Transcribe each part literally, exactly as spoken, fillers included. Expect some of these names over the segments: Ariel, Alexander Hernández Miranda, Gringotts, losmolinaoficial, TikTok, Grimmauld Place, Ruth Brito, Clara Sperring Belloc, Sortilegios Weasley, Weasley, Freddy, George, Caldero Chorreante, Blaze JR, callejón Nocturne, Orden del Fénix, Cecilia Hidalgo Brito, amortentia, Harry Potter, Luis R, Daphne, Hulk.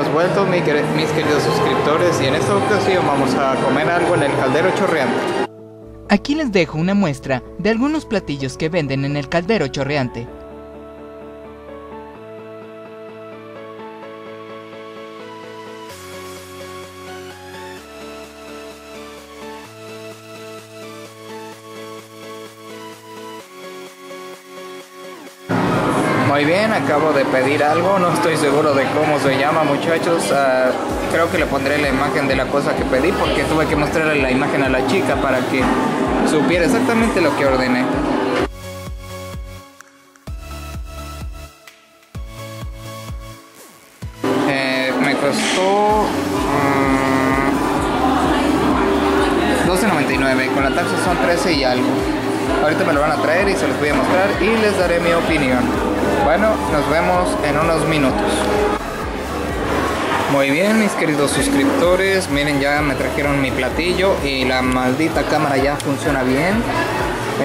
hemos vuelto, mis queridos suscriptores, y en esta ocasión vamos a comer algo en el Caldero Chorreante. Aquí les dejo una muestra de algunos platillos que venden en el Caldero Chorreante. Muy bien, acabo de pedir algo, no estoy seguro de cómo se llama, muchachos. Uh, creo que le pondré la imagen de la cosa que pedí, porque tuve que mostrarle la imagen a la chica para que supiera exactamente lo que ordené. Eh, me costó um, doce noventa y nueve, con la taxa son trece y algo. Ahorita me lo van a traer y se los voy a mostrar y les daré mi opinión. Bueno, nos vemos en unos minutos. Muy bien, mis queridos suscriptores, miren, ya me trajeron mi platillo y la maldita cámara ya funciona bien.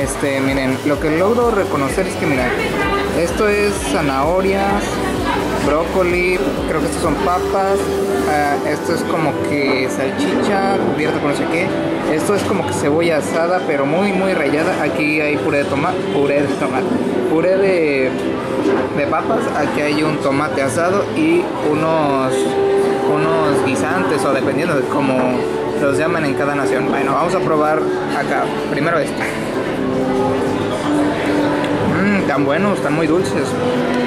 Este, miren, lo que logro reconocer es que, miren, esto es zanahorias, brócoli, creo que estos son papas, uh, esto es como que salchicha cubierta con no sé qué, esto es como que cebolla asada pero muy muy rallada, aquí hay puré de tomate, puré de tomate, puré de, de papas, aquí hay un tomate asado y unos, unos guisantes, o dependiendo de cómo los llaman en cada nación. Bueno, vamos a probar acá, primero esto. Mmm, tan buenos, están muy dulces.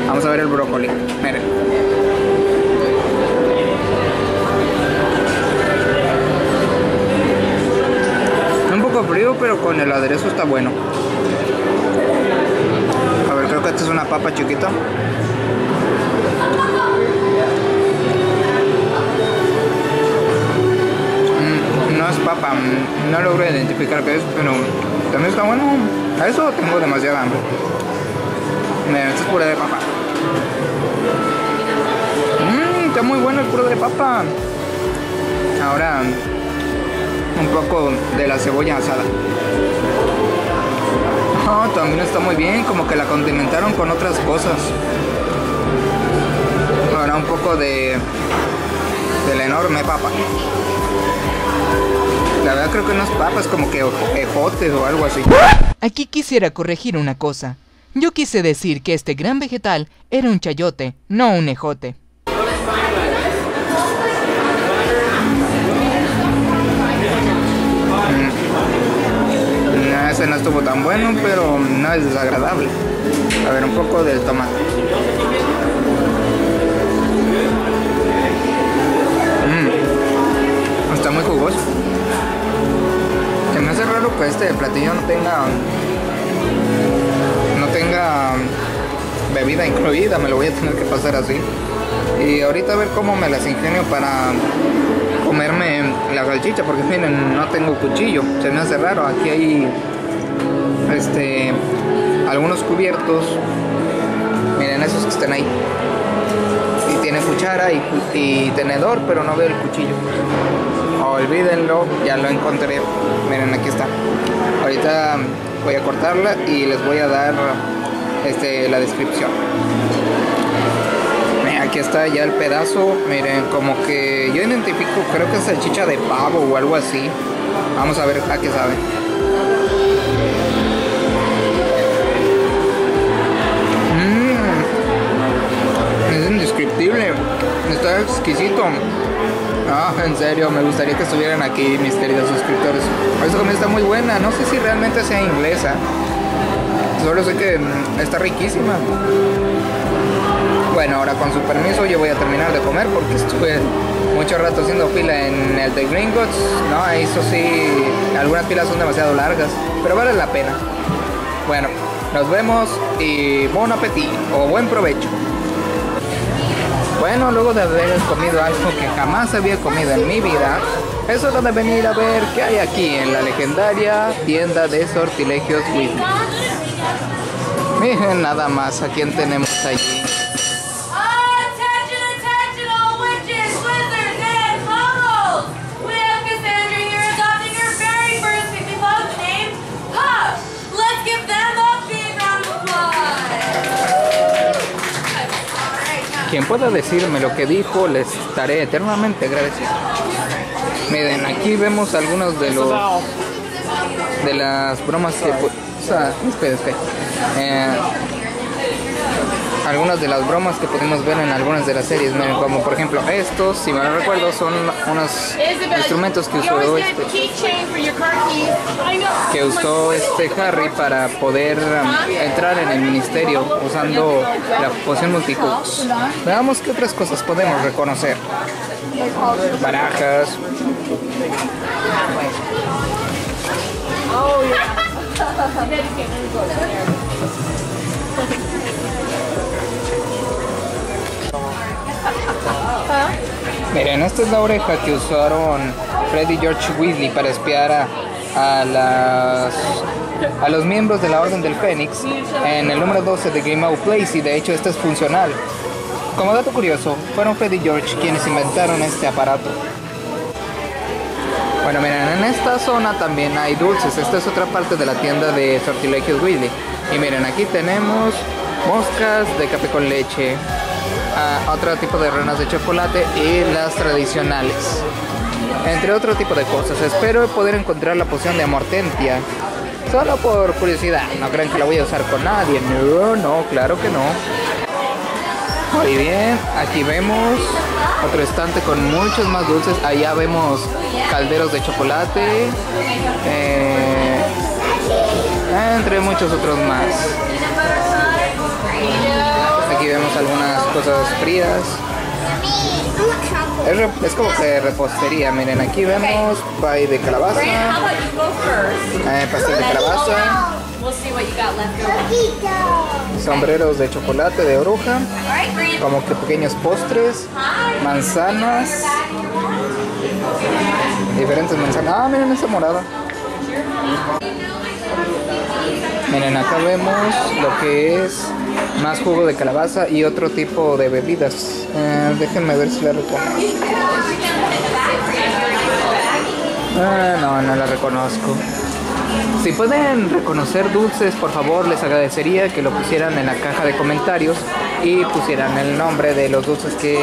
Vamos a ver el brócoli, miren. Un poco frío, pero con el aderezo está bueno. A ver, creo que esta es una papa chiquita. Mm, no es papa, no logro identificar qué es, pero también está bueno. A eso tengo demasiada hambre. Miren, esto es puré de papa. Mmm, está muy bueno el puré de papa. Ahora un poco de la cebolla asada. Oh, también está muy bien, como que la condimentaron con otras cosas. Ahora un poco de, de la enorme papa. La verdad creo que no es papa, es como que ejotes o algo así. Aquí quisiera corregir una cosa. Yo quise decir que este gran vegetal era un chayote, no un ejote. Mm. Ese no estuvo tan bueno, pero no es desagradable. A ver, un poco del tomate. Mm. Está muy jugoso. Se me hace raro que este platillo no tenga... tenga bebida incluida, me lo voy a tener que pasar así. Y ahorita a ver cómo me las ingenio para comerme la salchicha, porque miren, no tengo cuchillo, se me hace raro. Aquí hay este algunos cubiertos, miren esos que están ahí, y tiene cuchara y, y tenedor, pero no veo el cuchillo. Olvídenlo, ya lo encontré, miren, aquí está. Ahorita voy a cortarla y les voy a dar este, la descripción. Miren, aquí está ya el pedazo. Miren, como que yo identifico, creo que es salchicha de pavo o algo así. Vamos a ver a qué sabe. Mm, es indescriptible. Está exquisito. Ah, en serio, me gustaría que estuvieran aquí, mis queridos suscriptores. Esta comida está muy buena, no sé si realmente sea inglesa. Solo sé que está riquísima. Bueno, ahora con su permiso yo voy a terminar de comer, porque estuve mucho rato haciendo fila en el de Gringotts. No, eso sí, algunas filas son demasiado largas, pero vale la pena. Bueno, nos vemos y bon appétit, o buen provecho. Bueno, luego de haber comido algo que jamás había comido en mi vida, es hora de venir a ver qué hay aquí en la legendaria tienda de Sortilegios Weasley. Miren nada más a quién tenemos allí. quien pueda decirme lo que dijo, les estaré eternamente agradecido. Miren, aquí vemos algunos de los de las bromas que o sea, espera, espera. Eh, algunas de las bromas que podemos ver en algunas de las series, miren, como por ejemplo estos, si mal no recuerdo, son unos instrumentos que usó este, que usó este Harry para poder um, entrar en el ministerio usando la poción multicucos. Veamos qué otras cosas podemos reconocer. Barajas. Miren, esta es la oreja que usaron Freddy y George Weasley para espiar a, a, las, a los miembros de la Orden del Fénix en el número doce de Grimmauld Place, y de hecho esta es funcional. Como dato curioso, fueron Freddy y George quienes inventaron este aparato. Bueno, miren, en esta zona también hay dulces. Esta es otra parte de la tienda de Sortilegios Weasley. Y miren, aquí tenemos moscas de café con leche, Uh, otro tipo de ranas de chocolate y las tradicionales, entre otro tipo de cosas. Espero poder encontrar la poción de amortentia, solo por curiosidad. No crean que la voy a usar con nadie, no, no, claro que no. Muy bien, aquí vemos otro estante con muchos más dulces. Allá vemos calderos de chocolate, eh, entre muchos otros más. Aquí vemos algunas cosas frías. Es, re, es como que repostería. Miren, aquí vemos pie de calabaza, eh, pastel de calabaza, sombreros de chocolate de oruja, como que pequeños postres, manzanas, diferentes manzanas. Ah, miren esta morada. Miren, acá vemos lo que es más jugo de calabaza y otro tipo de bebidas. Eh, déjenme ver si la reconozco. Eh, no, no la reconozco. Si pueden reconocer dulces, por favor, les agradecería que lo pusieran en la caja de comentarios y pusieran el nombre de los dulces que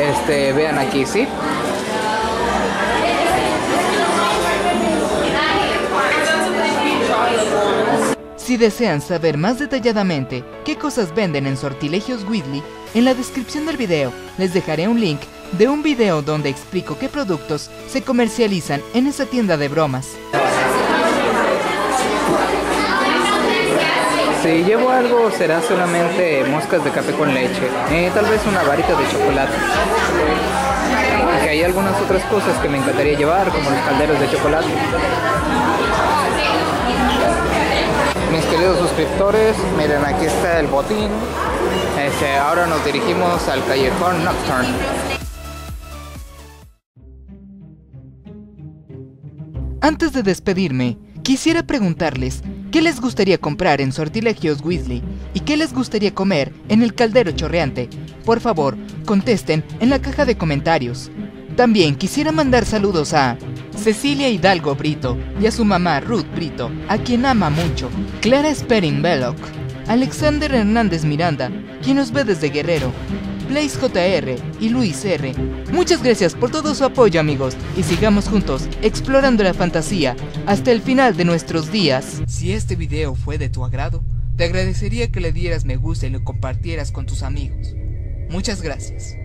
este, vean aquí, ¿sí? Si desean saber más detalladamente qué cosas venden en Sortilegios Weasley, en la descripción del video les dejaré un link de un video donde explico qué productos se comercializan en esa tienda de bromas. Si llevo algo, será solamente moscas de café con leche, eh, tal vez una varita de chocolate. Aunque hay algunas otras cosas que me encantaría llevar, como los calderos de chocolate. Mis queridos suscriptores, miren, aquí está el botín. Este, ahora nos dirigimos al callejón Nocturne. Antes de despedirme, quisiera preguntarles qué les gustaría comprar en Sortilegios Weasley y qué les gustaría comer en el Caldero Chorreante. Por favor, contesten en la caja de comentarios. También quisiera mandar saludos a Cecilia Hidalgo Brito y a su mamá Ruth Brito, a quien ama mucho, Clara Sperring Belloc, Alexander Hernández Miranda, quien nos ve desde Guerrero, Blaze J R y Luis R. Muchas gracias por todo su apoyo, amigos, y sigamos juntos explorando la fantasía hasta el final de nuestros días. Si este video fue de tu agrado, te agradecería que le dieras me gusta y lo compartieras con tus amigos. Muchas gracias.